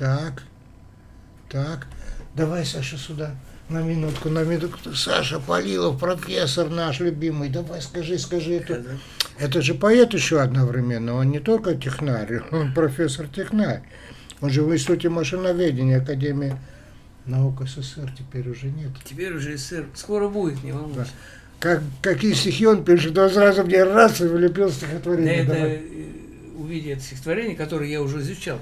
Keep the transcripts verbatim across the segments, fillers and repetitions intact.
Так, так. Давай, Саша, сюда. На минутку, на минутку. Саша Полилов, профессор наш любимый. Давай, скажи, скажи. Это, это же поэт еще одновременно. Он не только технарь, он профессор-технарь. Он же в Институте машиноведения Академии наук СССР. Теперь уже нет. Теперь уже СССР. Скоро будет, не волнуйся. Да. Как, какие стихи он пишет? Он сразу мне раз и влепил стихотворение. Да, это, увидя это стихотворение, которое я уже изучал.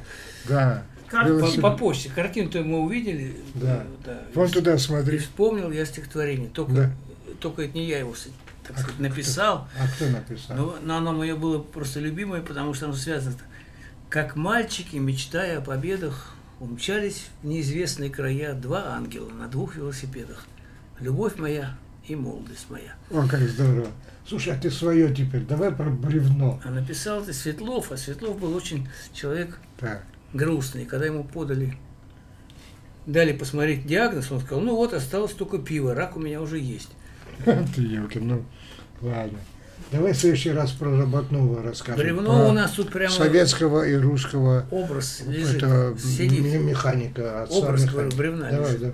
Да. По, по почте. Картину-то мы увидели. Да. Да. Вон туда смотри. Вспомнил я стихотворение. Только, да. только это не я его, так а сказать, написал. Кто, а кто написал? Но, но оно мое было просто любимое, потому что оно связано. Как мальчики, мечтая о победах, умчались в неизвестные края два ангела на двух велосипедах. Любовь моя и молодость моя. О, как здорово. Слушай, а ты свое теперь. Давай про бревно. А написал ты Светлов, а Светлов был очень человек... Так. Грустный. Когда ему подали, дали посмотреть диагноз, он сказал, ну вот, осталось только пиво, рак у меня уже есть. Ты, Юлька, ну ладно. Давай в следующий раз про Работнова расскажем. Бревно у нас тут прямо... советского и русского... Образ лежит, сидит. Механика, отца образ механика. Бревна давай, лежит. Да.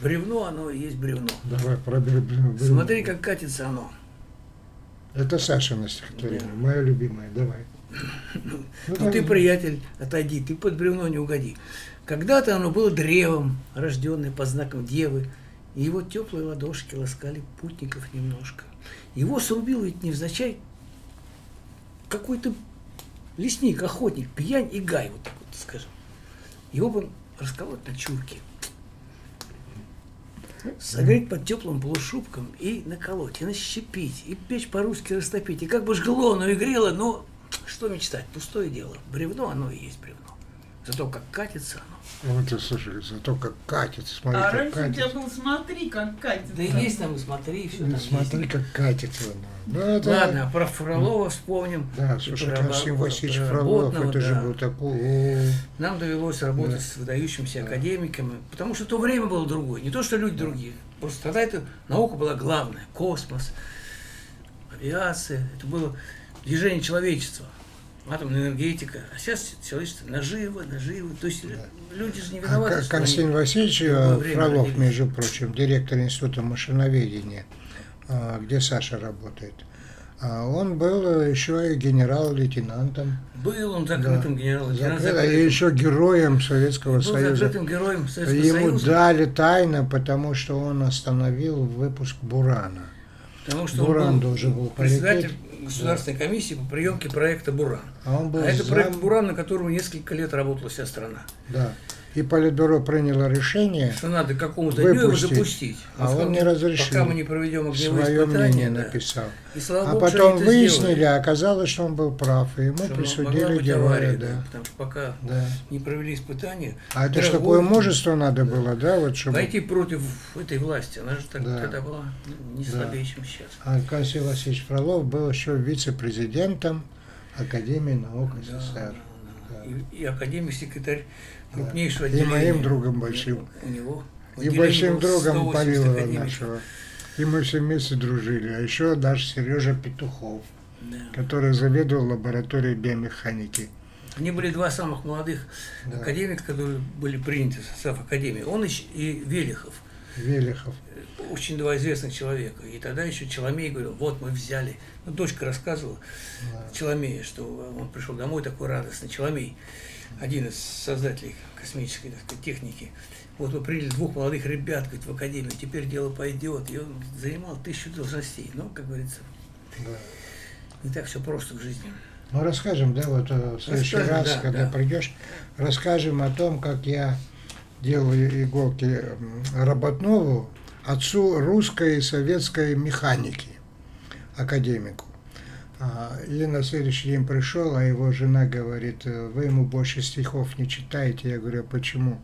Бревно, оно и есть бревно. Давай про бревно. Смотри, как катится оно. Это Сашина стихотворение, да. Мое любимое, давай. Ну, ну ты, приятель, отойди, ты под бревно не угоди. Когда-то оно было древом, рожденное по знакам девы, и его теплые ладошки ласкали путников немножко. Его срубил ведь невзначай какой-то лесник, охотник, пьянь и гай, вот так вот скажем. Его бы расколоть на чурке, согреть под теплым полушубком и наколоть, и нащепить, и печь по-русски растопить, и как бы жгло, но и грело, но... Что мечтать? Пустое дело. Бревно, оно и есть бревно. Зато как катится оно. Вот ты слушай, зато как катится. Смотри, а раньше катится. У тебя был «Смотри, как катится». Да, да. Есть там и «Смотри», и все там смотри, есть. Как катится оно. Ну, это... Ладно, про Фролова вспомним. Да, слушай, Константин Васильевич Фролов, это да. Же был такой... Нам довелось работать да. С выдающимися да. Академиками, потому что то время было другое. Не то, что люди да. Другие. Просто тогда это наука была главная. Космос, авиация. Это было... движение человечества, атомная энергетика, а сейчас человечество наживо, наживо, то есть да. Люди же не виноваты. А, Константин Васильевич Фролов, между прочим, директор Института машиноведения, где Саша работает, он был еще и генерал-лейтенантом. Был он закрытым да. генерал-лейтенантом. Закры... Закрытым... И еще героем Советского был Союза. Закрытым героем Советского Ему Союза. Дали тайно, потому что он остановил выпуск «Бурана». Потому что Буран он был должен был председатель государственной да. комиссии по приемке проекта «Буран». А, он был а это зам... проект «Буран», на котором несколько лет работала вся страна. Да. И Политбюро приняло решение, что надо к какому-то дню его запустить. Он а сказал, он не разрешил. Пока мы не проведем огневые свое испытания. Да. Написал. И, а Богу, потом выяснили, сделали. Оказалось, что он был прав. И ему что присудили героя. Да. Да. Потому что пока да. не провели испытания. А это ж такое мужество надо да. было, да? Вот, чтобы... Пойти против этой власти. Она же так, да. тогда была не да. слабее, чем сейчас. А Константин Васильевич Фролов был еще вице-президентом Академии наук да. СССР. И, и академик, секретарь крупнейшего да. отделения. И моим другом большим. У него. И большим другом Павлова нашего. И мы все вместе дружили. А еще наш Сережа Петухов, да. который заведовал лабораторией биомеханики. Они были два самых молодых да. академика, которые были приняты в состав академии. Он и Велихов. Велихов. Очень два известных человека. И тогда еще Челомей говорил, вот мы взяли. Ну, дочка рассказывала да. Челомея, что он пришел домой такой радостный. Челомей, один из создателей космической так сказать, техники. Вот мы приняли двух молодых ребят говорит, в академию, теперь дело пойдет. И он занимал тысячу должностей. Ну, как говорится, да. не так все просто в жизни. Ну, расскажем, да, вот в следующий расскажем, раз, да, когда да. придешь, расскажем о том, как я делаю иголки Работнову, отцу русской и советской механики, академику. И на следующий день пришел, а его жена говорит, вы ему больше стихов не читаете. Я говорю, а почему?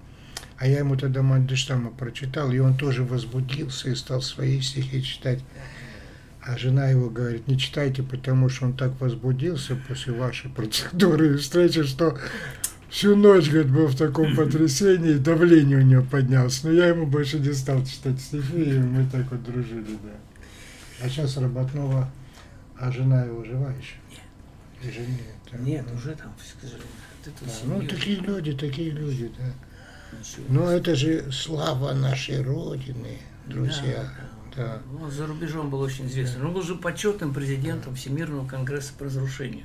А я ему тогда Мандельштама прочитал, и он тоже возбудился и стал свои стихи читать. А жена его говорит, не читайте, потому что он так возбудился после вашей процедуры и встречи, что... Всю ночь, говорит, был в таком потрясении, давление у него поднялось. Но я ему больше не стал читать стихи, и мы так вот дружили, да. А сейчас Работнова, а жена его жива еще? Нет. И жена, там, нет, ну, уже там, к сожалению. да. Ну, такие люди, такие люди, да. Но это же слава нашей Родины, друзья. Да, да. Да. Он за рубежом был очень известен. Да. Он был же почетным президентом да. Всемирного конгресса по разрушению.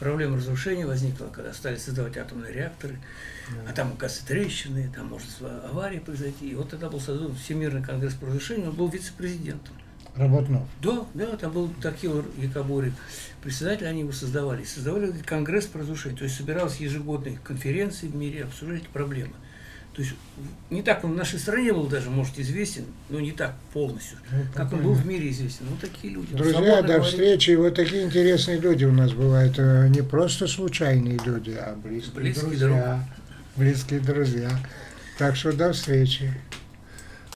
Проблема разрушения возникла, когда стали создавать атомные реакторы, да. а там, оказывается, трещины, там может авария произойти. И вот тогда был создан Всемирный конгресс по разрушению, он был вице-президентом. Работнов. Да, да, там был такие Якобори председатели, они его создавали. Создавали конгресс по разрушению, то есть собиралась ежегодные конференции в мире, обсуждать проблемы. То есть не так он в нашей стране был даже, может, известен, но не так полностью, ну, как он был в мире известен. Ну, такие люди. Друзья, до встречи. Вот такие интересные люди у нас бывают. Не просто случайные люди, а близкие, близкие друзья. Друг. Близкие друзья. Так что до встречи.